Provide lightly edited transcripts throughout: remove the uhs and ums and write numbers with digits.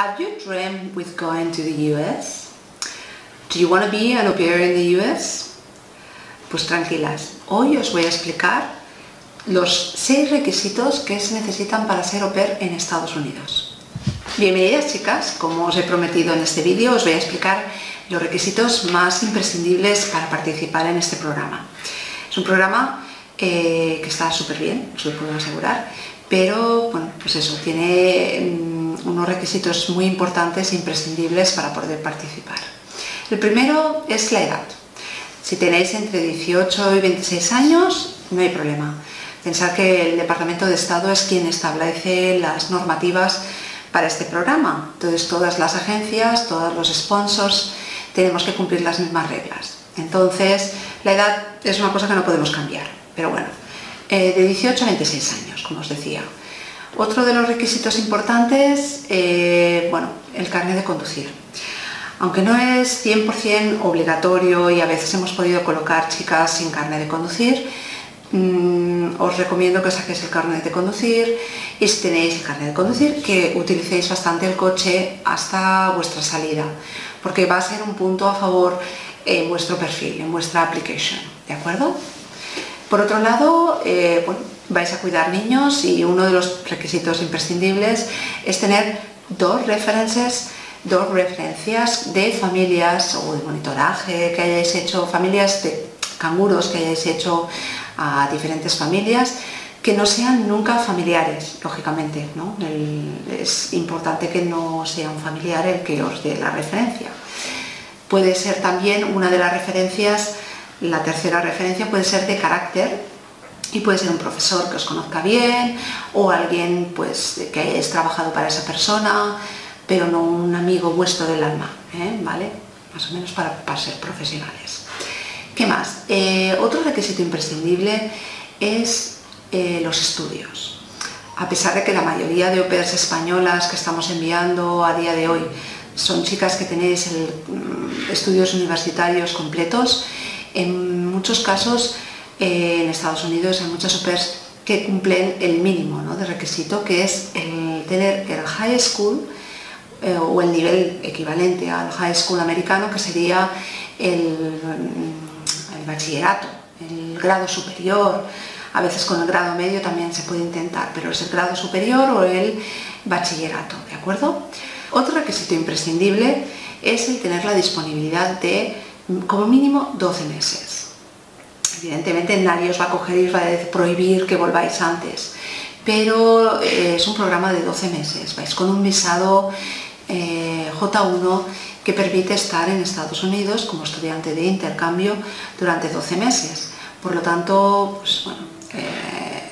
Have you dreamed with going to the US? Do you want to be an au pair in the US? Pues tranquilas, hoy os voy a explicar los 6 requisitos que se necesitan para ser au pair en Estados Unidos. Bienvenidas chicas, como os he prometido en este vídeo os voy a explicar los requisitos más imprescindibles para participar en este programa. Es un programa que está súper bien, os lo puedo asegurar, pero bueno, pues eso, tiene unos requisitos muy importantes e imprescindibles para poder participar. El primero es la edad. Si tenéis entre 18 y 26 años, no hay problema. Pensad que el Departamento de Estado es quien establece las normativas para este programa. Entonces todas las agencias, todos los sponsors, tenemos que cumplir las mismas reglas. Entonces la edad es una cosa que no podemos cambiar, pero bueno, de 18 a 26 años, como os decía. Otro de los requisitos importantes, bueno, el carnet de conducir. Aunque no es 100% obligatorio y a veces hemos podido colocar chicas sin carnet de conducir, os recomiendo que saquéis el carnet de conducir, y si tenéis el carnet de conducir, que utilicéis bastante el coche hasta vuestra salida, porque va a ser un punto a favor en vuestro perfil, en vuestra application, ¿de acuerdo? Por otro lado, bueno, vais a cuidar niños y uno de los requisitos imprescindibles es tener 2 referencias de familias o de monitoraje que hayáis hecho, familias de canguros que hayáis hecho a diferentes familias, que no sean nunca familiares, lógicamente, ¿no? Es importante que no sea un familiar el que os dé la referencia. Puede ser también una de las referencias, la tercera referencia puede ser de carácter y puede ser un profesor que os conozca bien o alguien pues que hayáis trabajado para esa persona, pero no un amigo vuestro del alma, ¿eh? ¿Vale? Más o menos para ser profesionales. ¿Qué más? Otro requisito imprescindible es los estudios. A pesar de que la mayoría de au pairs españolas que estamos enviando a día de hoy son chicas que tenéis estudios universitarios completos, en muchos casos en Estados Unidos hay muchas au pairs que cumplen el mínimo, ¿no?, de requisito, que es el tener el high school o el nivel equivalente al high school americano, que sería el bachillerato, el grado superior. A veces con el grado medio también se puede intentar, pero es el grado superior o el bachillerato, ¿de acuerdo? Otro requisito imprescindible es el tener la disponibilidad de como mínimo 12 meses. Evidentemente nadie os va a coger y os va a prohibir que volváis antes, pero es un programa de 12 meses, vais con un visado J1 que permite estar en Estados Unidos como estudiante de intercambio durante 12 meses. Por lo tanto, pues, bueno,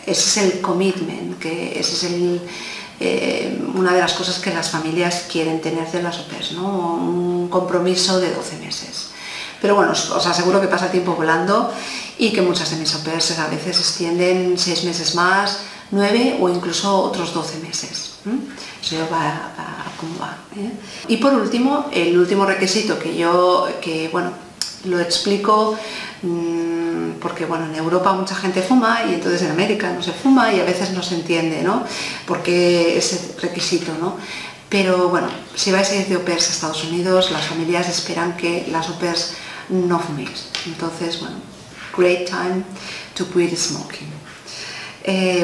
ese es el commitment, que ese es una de las cosas que las familias quieren tener de las au pairs, ¿no? Un compromiso de 12 meses. Pero bueno, os aseguro que pasa tiempo volando y que muchas de mis au pairs a veces extienden 6 meses más, 9 o incluso otros 12 meses. Eso va como va, ¿eh? Y por último, el último requisito que bueno, lo explico porque bueno, en Europa mucha gente fuma y entonces en América no se fuma y a veces no se entiende, ¿no?, porque ese requisito, ¿no? Pero bueno, si vais a ir de au pairs a Estados Unidos, las familias esperan que las au pairs no fuméis. Entonces, bueno, great time to quit smoking.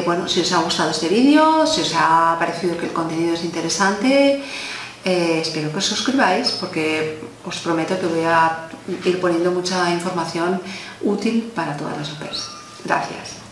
Bueno, si os ha gustado este vídeo, si os ha parecido que el contenido es interesante, espero que os suscribáis, porque os prometo que voy a ir poniendo mucha información útil para todas las au pairs. Gracias.